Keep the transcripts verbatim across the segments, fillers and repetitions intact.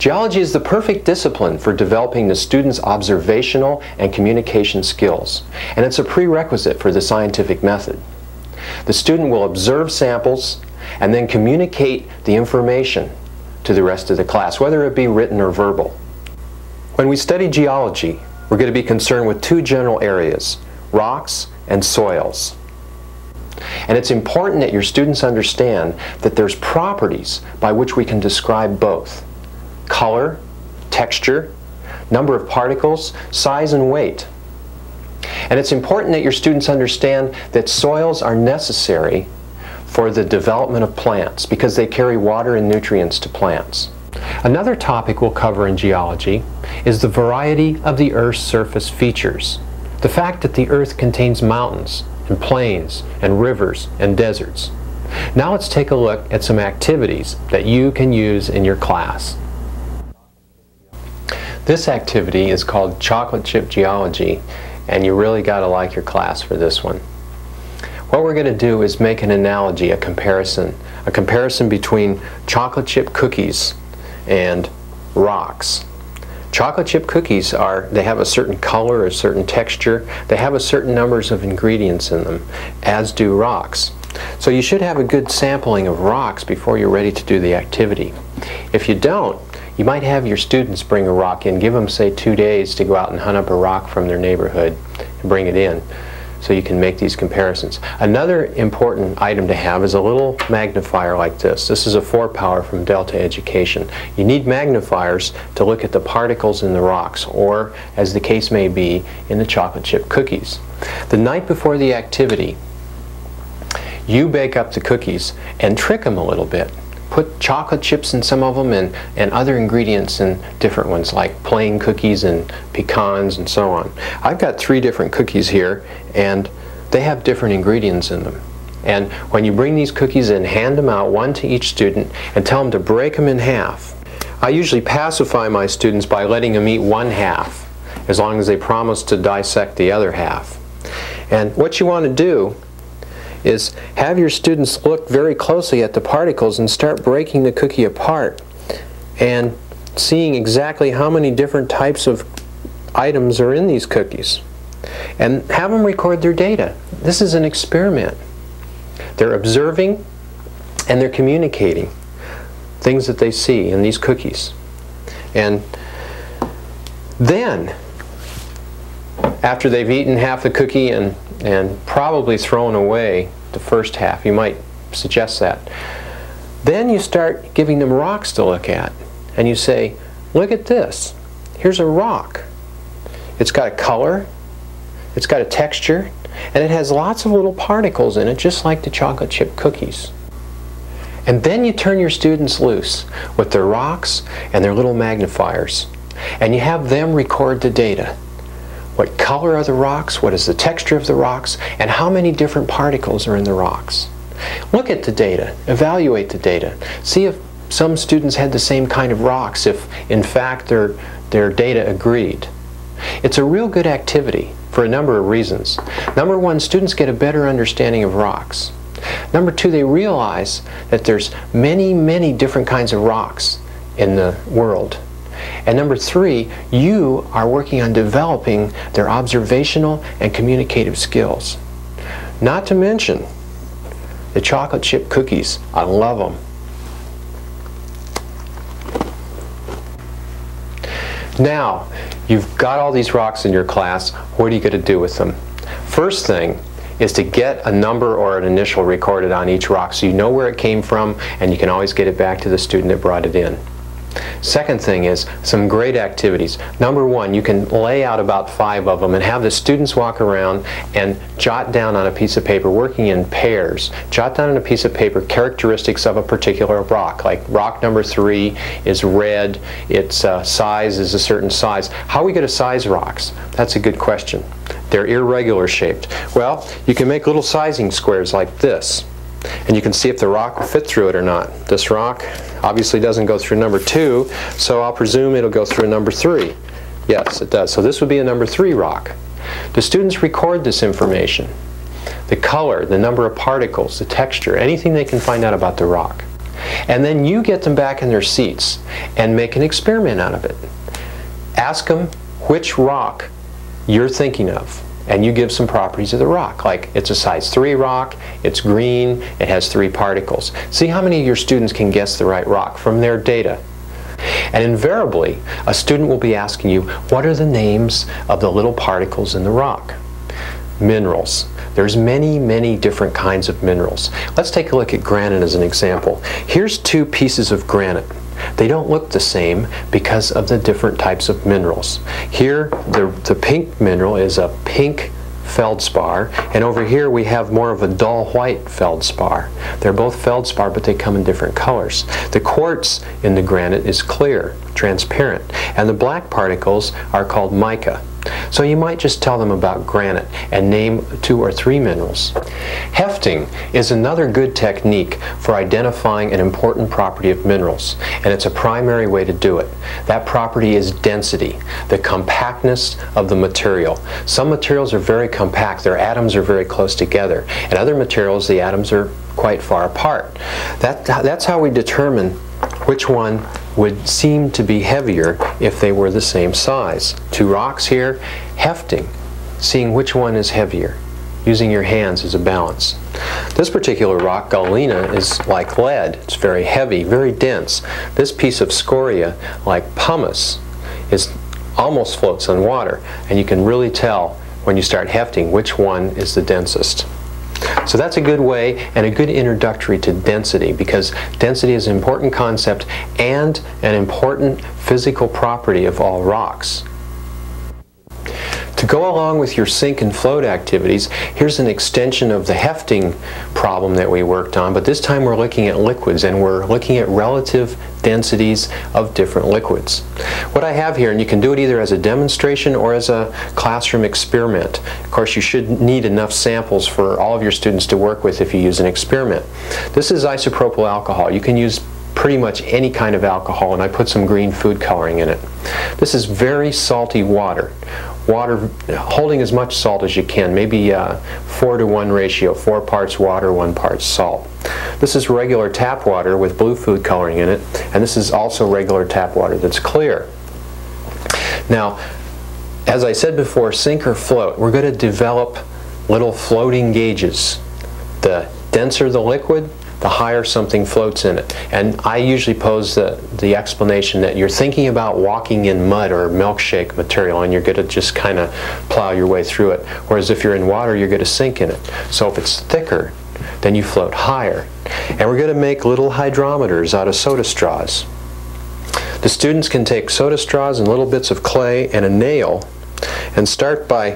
Geology is the perfect discipline for developing the student's observational and communication skills, and it's a prerequisite for the scientific method. The student will observe samples and then communicate the information to the rest of the class, whether it be written or verbal. When we study geology, we're going to be concerned with two general areas, rocks and soils. And it's important that your students understand that there's properties by which we can describe both: color, texture, number of particles, size and weight. And it's important that your students understand that soils are necessary for the development of plants because they carry water and nutrients to plants. Another topic we'll cover in geology is the variety of the Earth's surface features. The fact that the Earth contains mountains and plains and rivers and deserts. Now let's take a look at some activities that you can use in your class. This activity is called chocolate chip geology, and you really got to like your class for this one. What we're going to do is make an analogy, a comparison, a comparison between chocolate chip cookies and rocks. Chocolate chip cookies are, they have a certain color, a certain texture, they have a certain numbers of ingredients in them, as do rocks. So you should have a good sampling of rocks before you're ready to do the activity. If you don't, you might have your students bring a rock in, give them say two days to go out and hunt up a rock from their neighborhood and bring it in so you can make these comparisons. Another important item to have is a little magnifier like this. This is a four power from Delta Education. You need magnifiers to look at the particles in the rocks or, as the case may be, in the chocolate chip cookies. The night before the activity, you bake up the cookies and trick them a little bit. Put chocolate chips in some of them and, and other ingredients in different ones like plain cookies and pecans and so on. I've got three different cookies here and they have different ingredients in them. And when you bring these cookies in, hand them out, one to each student, and tell them to break them in half. I usually pacify my students by letting them eat one half as long as they promise to dissect the other half. And what you want to do is have your students look very closely at the particles and start breaking the cookie apart and seeing exactly how many different types of items are in these cookies. And have them record their data. This is an experiment. They're observing and they're communicating things that they see in these cookies. And then, after they've eaten half the cookie and and probably thrown away the first half, you might suggest that. Then you start giving them rocks to look at and you say, look at this, here's a rock. It's got a color, it's got a texture, and it has lots of little particles in it just like the chocolate chip cookies. And then you turn your students loose with their rocks and their little magnifiers and you have them record the data. What color are the rocks? What is the texture of the rocks? And how many different particles are in the rocks? Look at the data. Evaluate the data. See if some students had the same kind of rocks, if in fact their, their data agreed. It's a real good activity for a number of reasons. Number one, students get a better understanding of rocks. Number two, they realize that there's many, many different kinds of rocks in the world. And number three, you are working on developing their observational and communicative skills. Not to mention the chocolate chip cookies. I love them. Now, you've got all these rocks in your class. What are you going to do with them? First thing is to get a number or an initial recorded on each rock so you know where it came from and you can always get it back to the student that brought it in. Second thing is some great activities. Number one, you can lay out about five of them and have the students walk around and jot down on a piece of paper, working in pairs, jot down on a piece of paper characteristics of a particular rock. Like rock number three is red, its uh, size is a certain size. How are we going to size rocks? That's a good question. They're irregular shaped. Well, you can make little sizing squares like this. And you can see if the rock will fit through it or not. This rock obviously doesn't go through number two, so I'll presume it'll go through number three. Yes, it does. So this would be a number three rock. The students record this information, the color, the number of particles, the texture, anything they can find out about the rock. and then you get them back in their seats and make an experiment out of it. Ask them which rock you're thinking of, and you give some properties of the rock, like it's a size three rock, it's green, it has three particles. See how many of your students can guess the right rock from their data. And invariably, a student will be asking you, what are the names of the little particles in the rock? Minerals. There's many, many different kinds of minerals. Let's take a look at granite as an example. Here's two pieces of granite. They don't look the same because of the different types of minerals. Here, the, the pink mineral is a pink feldspar, and over here we have more of a dull white feldspar. They're both feldspar, but they come in different colors. The quartz in the granite is clear, transparent, and the black particles are called mica. So you might just tell them about granite and name two or three minerals. Hefting is another good technique for identifying an important property of minerals, and it's a primary way to do it. That property is density, the compactness of the material. Some materials are very compact, their atoms are very close together, and other materials, the atoms are quite far apart. That, that's how we determine which one would seem to be heavier if they were the same size. Two rocks here, hefting, seeing which one is heavier, using your hands as a balance. This particular rock, Galena, is like lead. It's very heavy, very dense. This piece of scoria, like pumice, is almost floats on water, and you can really tell when you start hefting which one is the densest. So that's a good way and a good introductory to density, because density is an important concept and an important physical property of all rocks. To go along with your sink and float activities, here's an extension of the hefting problem that we worked on, but this time we're looking at liquids, and we're looking at relative densities of different liquids. What I have here, and you can do it either as a demonstration or as a classroom experiment. Of course, you should need enough samples for all of your students to work with if you use an experiment. This is isopropyl alcohol. You can use pretty much any kind of alcohol, and I put some green food coloring in it. This is very salty water. Water holding as much salt as you can, maybe a four to one ratio, four parts water, one part salt. This is regular tap water with blue food coloring in it, and this is also regular tap water that's clear. Now, as I said before, sink or float, we're going to develop little floating gauges. The denser the liquid, the higher something floats in it. And I usually pose the, the explanation that you're thinking about walking in mud or milkshake material, and you're going to just kind of plow your way through it. Whereas if you're in water, you're going to sink in it. So if it's thicker, then you float higher. And we're going to make little hydrometers out of soda straws. The students can take soda straws and little bits of clay and a nail, and start by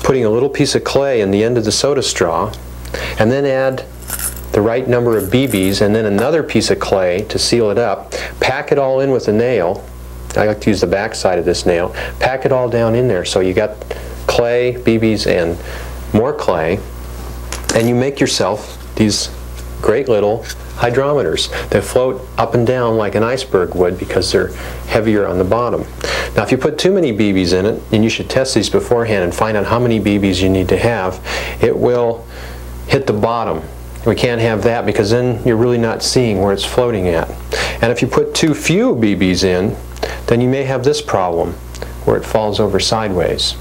putting a little piece of clay in the end of the soda straw, and then add the right number of B Bs, and then another piece of clay to seal it up. Pack it all in with a nail. I like to use the back side of this nail. Pack it all down in there. So you got clay, B Bs, and more clay, and you make yourself these great little hydrometers that float up and down like an iceberg would, because they're heavier on the bottom. Now, if you put too many B Bs in it, and you should test these beforehand and find out how many B Bs you need to have, it will hit the bottom. We can't have that, because then you're really not seeing where it's floating at. And if you put too few B Bs in, then you may have this problem where it falls over sideways.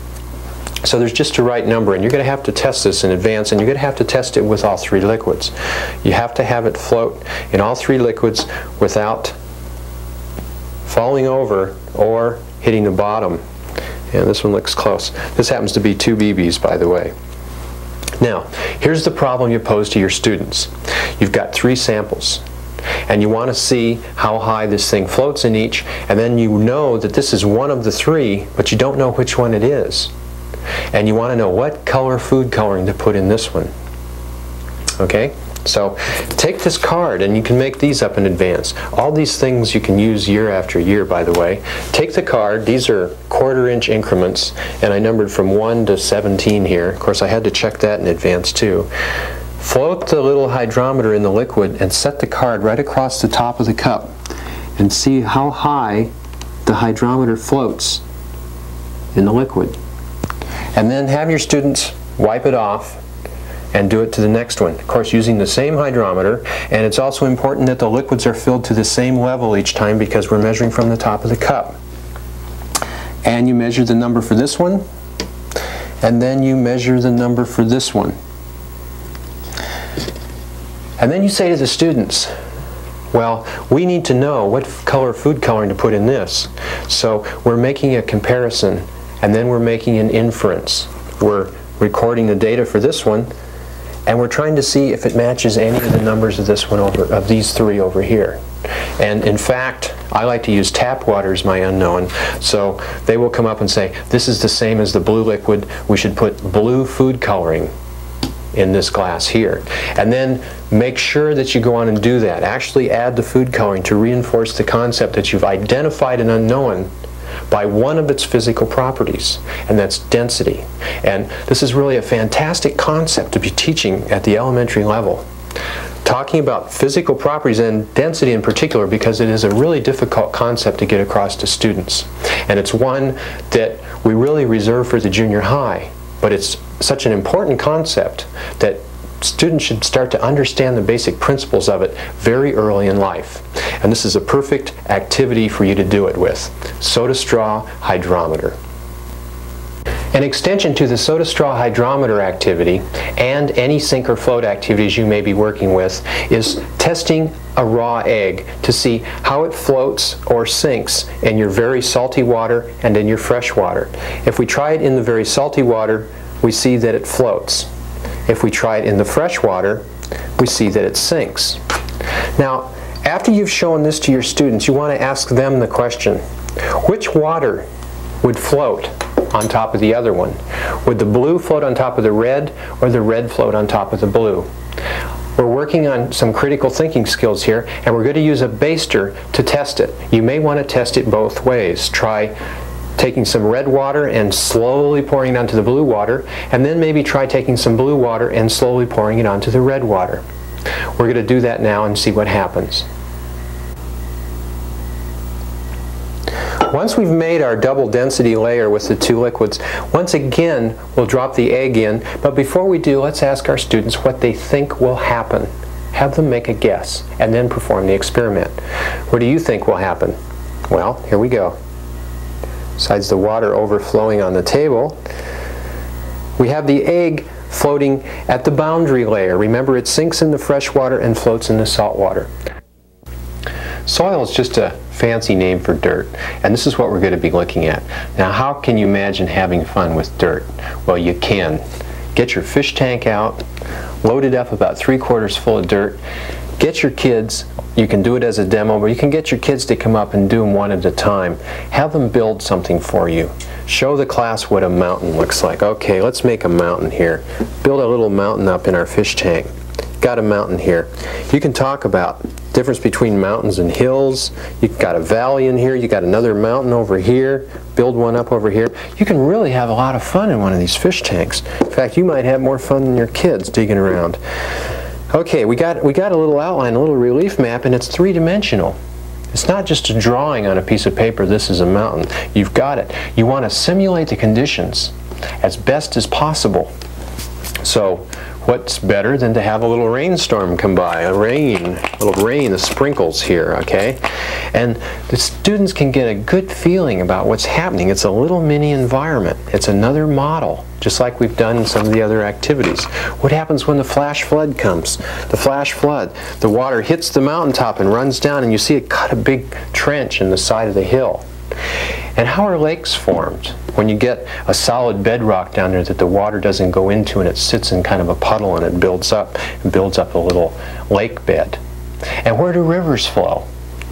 So there's just a right number, and you're going to have to test this in advance, and you're going to have to test it with all three liquids. You have to have it float in all three liquids without falling over or hitting the bottom. And this one looks close. This happens to be two B Bs, by the way. Now, here's the problem you pose to your students. You've got three samples, and you want to see how high this thing floats in each, and then you know that this is one of the three, but you don't know which one it is. And you want to know what color food coloring to put in this one. Okay? So take this card, and you can make these up in advance. All these things you can use year after year, by the way. Take the card. These are quarter-inch increments, and I numbered from one to seventeen here. Of course, I had to check that in advance, too. Float the little hydrometer in the liquid and set the card right across the top of the cup, and see how high the hydrometer floats in the liquid. And then have your students wipe it off and do it to the next one. Of course, using the same hydrometer, and it's also important that the liquids are filled to the same level each time because we're measuring from the top of the cup. And you measure the number for this one, and then you measure the number for this one. And then you say to the students, well, we need to know what color food coloring to put in this. So we're making a comparison, and then we're making an inference. We're recording the data for this one, and we're trying to see if it matches any of the numbers of this one over, of these three over here. And in fact, I like to use tap water as my unknown. So they will come up and say, this is the same as the blue liquid. We should put blue food coloring in this glass here. And then make sure that you go on and do that. Actually add the food coloring to reinforce the concept that you've identified an unknown by one of its physical properties, and that's density. And this is really a fantastic concept to be teaching at the elementary level, talking about physical properties and density in particular, because it is a really difficult concept to get across to students. And it's one that we really reserve for the junior high, but it's such an important concept that students should start to understand the basic principles of it very early in life. And this is a perfect activity for you to do it with. Soda straw hydrometer. An extension to the soda straw hydrometer activity and any sink or float activities you may be working with is testing a raw egg to see how it floats or sinks in your very salty water and in your fresh water. If we try it in the very salty water, we see that it floats. If we try it in the fresh water, we see that it sinks. Now, after you've shown this to your students, you want to ask them the question, which water would float on top of the other one? Would the blue float on top of the red, or the red float on top of the blue? We're working on some critical thinking skills here, and we're going to use a baster to test it. You may want to test it both ways. Try taking some red water and slowly pouring it onto the blue water, and then maybe try taking some blue water and slowly pouring it onto the red water. We're going to do that now and see what happens. Once we've made our double density layer with the two liquids, once again we'll drop the egg in, but before we do, let's ask our students what they think will happen. Have them make a guess and then perform the experiment. What do you think will happen? Well, here we go. Besides the water overflowing on the table, we have the egg floating at the boundary layer. Remember, it sinks in the fresh water and floats in the salt water. Soil is just a fancy name for dirt, and this is what we're going to be looking at. Now, how can you imagine having fun with dirt? Well, you can. Get your fish tank out, load it up about three quarters full of dirt. Get your kids, you can do it as a demo, but you can get your kids to come up and do them one at a time. Have them build something for you. Show the class what a mountain looks like. Okay, let's make a mountain here. Build a little mountain up in our fish tank. Got a mountain here. You can talk about difference between mountains and hills. You've got a valley in here. You've got another mountain over here. Build one up over here. You can really have a lot of fun in one of these fish tanks. In fact, you might have more fun than your kids digging around. Okay, we got, we got a little outline, a little relief map, and it's three-dimensional. It's not just a drawing on a piece of paper, this is a mountain. You've got it. You want to simulate the conditions as best as possible. So what's better than to have a little rainstorm come by, a rain, a little rain, the sprinkles here, okay? And the students can get a good feeling about what's happening. It's a little mini environment. It's another model, just like we've done in some of the other activities. What happens when the flash flood comes? The flash flood, the water hits the mountaintop and runs down, and you see it cut a big trench in the side of the hill. And how are lakes formed? When you get a solid bedrock down there that the water doesn't go into, and it sits in kind of a puddle and it builds up, and builds up a little lake bed. And where do rivers flow?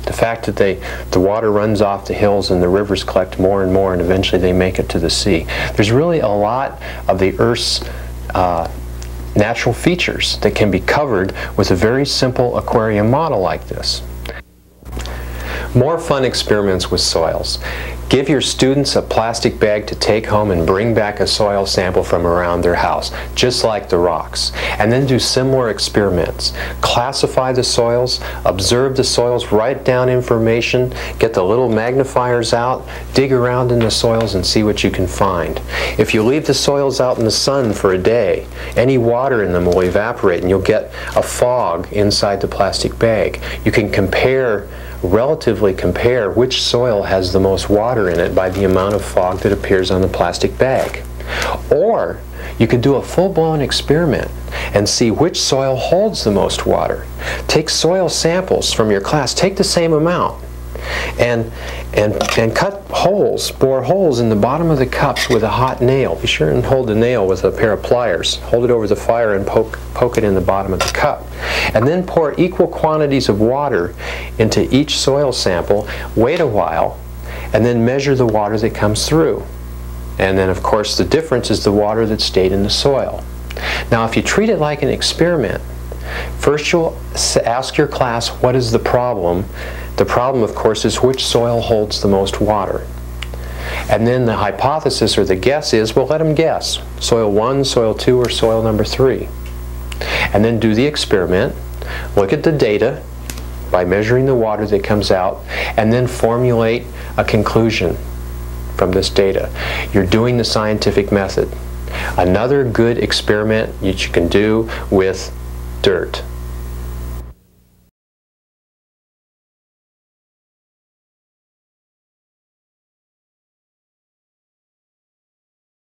The fact that they, the water runs off the hills and the rivers collect more and more, and eventually they make it to the sea. There's really a lot of the Earth's uh, natural features that can be covered with a very simple aquarium model like this. More fun experiments with soils. Give your students a plastic bag to take home and bring back a soil sample from around their house, just like the rocks, and then do similar experiments. Classify the soils, observe the soils, write down information, get the little magnifiers out, dig around in the soils and see what you can find. If you leave the soils out in the sun for a day, any water in them will evaporate and you'll get a fog inside the plastic bag. You can compare relatively compare which soil has the most water in it by the amount of fog that appears on the plastic bag. Or you could do a full-blown experiment and see which soil holds the most water. Take soil samples from your class, take the same amount, and and and cut holes, bore holes in the bottom of the cups with a hot nail. Be sure and hold the nail with a pair of pliers. Hold it over the fire and poke poke it in the bottom of the cup. And then pour equal quantities of water into each soil sample. Wait a while and then measure the water that comes through. And then of course the difference is the water that stayed in the soil. Now if you treat it like an experiment, first you'll ask your class, what is the problem? The problem, of course, is which soil holds the most water. And then the hypothesis or the guess is, well, let them guess. Soil one, soil two, or soil number three. And then do the experiment, look at the data by measuring the water that comes out, and then formulate a conclusion from this data. You're doing the scientific method. Another good experiment that you can do with dirt.